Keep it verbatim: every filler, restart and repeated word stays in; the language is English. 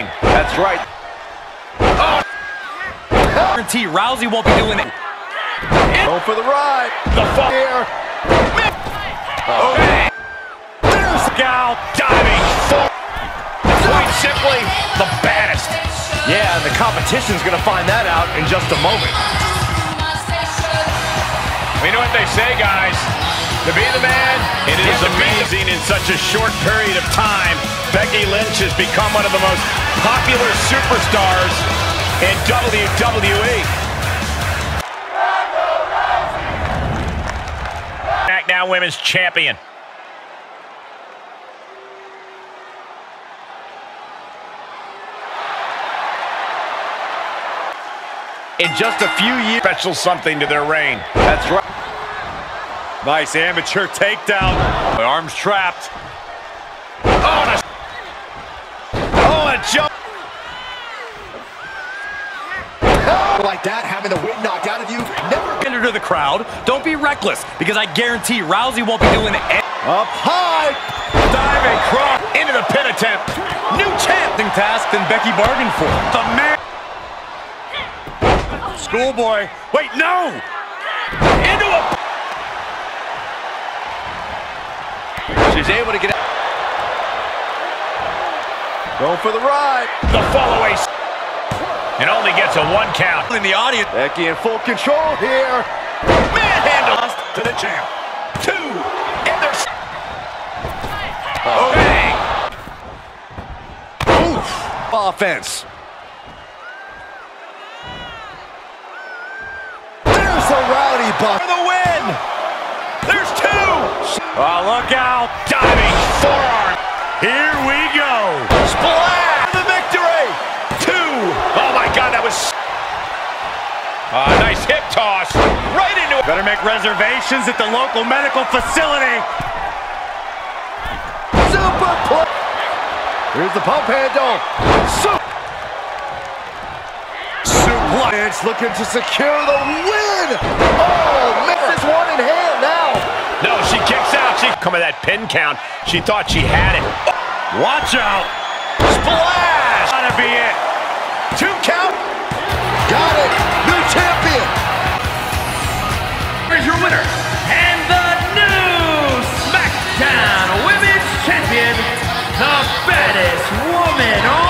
pain. That's right. Oh. Guarantee Rousey won't be doing it. Go for the ride. The fuck here. Oh. Okay. There's Gal diving. Quite simply, the baddest. Yeah, and the competition's gonna find that out in just a moment. You know what they say, guys? To be the man, it is amazing in such a short period of time. Becky Lynch has become one of the most popular superstars in W W E. SmackDown Women's Champion. In just a few years, special something to their reign. That's right. Nice amateur takedown. My arm's trapped. Oh, and a, oh, and a jump. Like that, having the wind knocked out of you. Never enter to the crowd. Don't be reckless, because I guarantee Rousey won't be doing it. Up high. Dive and cross into the pin attempt. New chanting task than Becky bargained for. The man. Schoolboy. Wait, no. Into a. She's able to get out. Going for the ride. The follow-away. And only gets a one count. In the audience. Becky in full control here. Manhandle us to the champ. Two. And there's. Oh. Bang. Oof. Offense. There's a rowdy buck. For the win. There's two. Oh, look out. Diving forearm. Here we go. Splash. The victory. Two. Oh, my God. That was. Uh, nice hip toss. Right into it. Better make reservations at the local medical facility. Super play. Here's the pump handle. Super. Super. It's looking to secure the win. Oh, misses one in hand now. No, she kicks out. She come at that pin count. She thought she had it. Watch out. Splash. Gotta be it. Two count. Got it. New champion. Here's your winner. And the new SmackDown Women's Champion, the baddest woman on